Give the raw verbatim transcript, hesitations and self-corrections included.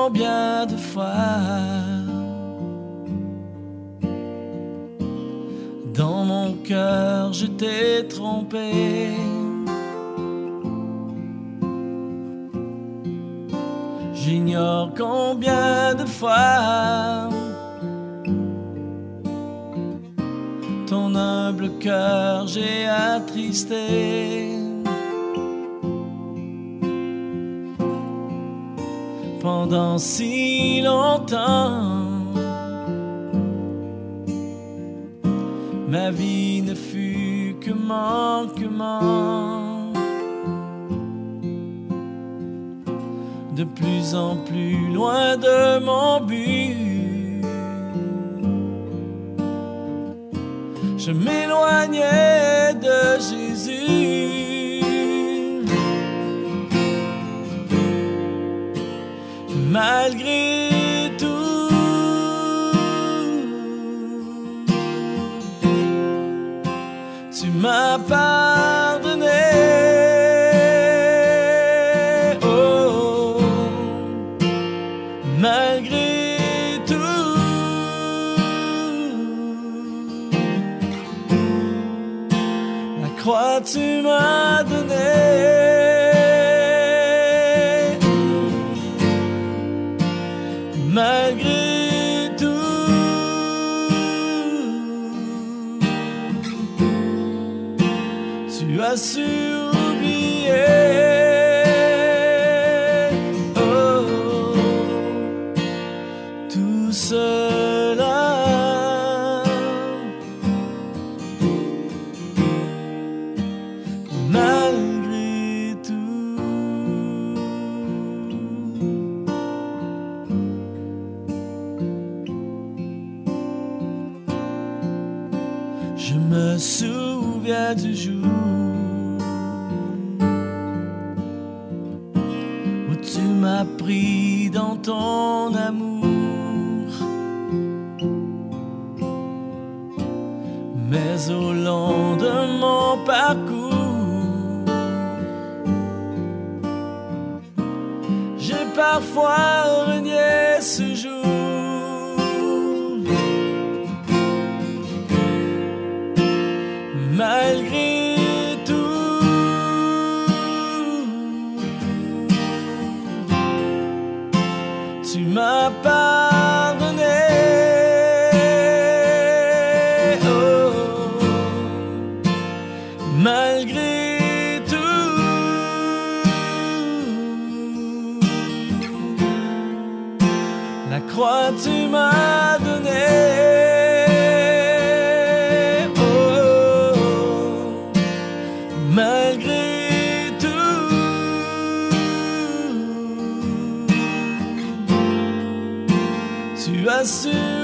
combien de fois dans mon cœur je t'ai trompé. J'ignore combien de fois ton humble cœur j'ai attristé. Pendant si longtemps ma vie ne fut que manquement. De plus en plus loin de mon but, je m'éloignais de Jésus. Malgré m'a pardonné, oh, malgré tout, la croix tu m'as donnée, malgré. Tu as su oublier, oh, tout cela, malgré tout. Je me souviens du jour tu m'as pris dans ton amour, mais au long de mon parcours, j'ai parfois renié ce jour, malgré. Tu m'as pardonné, oh, malgré tout, la croix tu m'as donnée, oh, malgré tout. Tu as su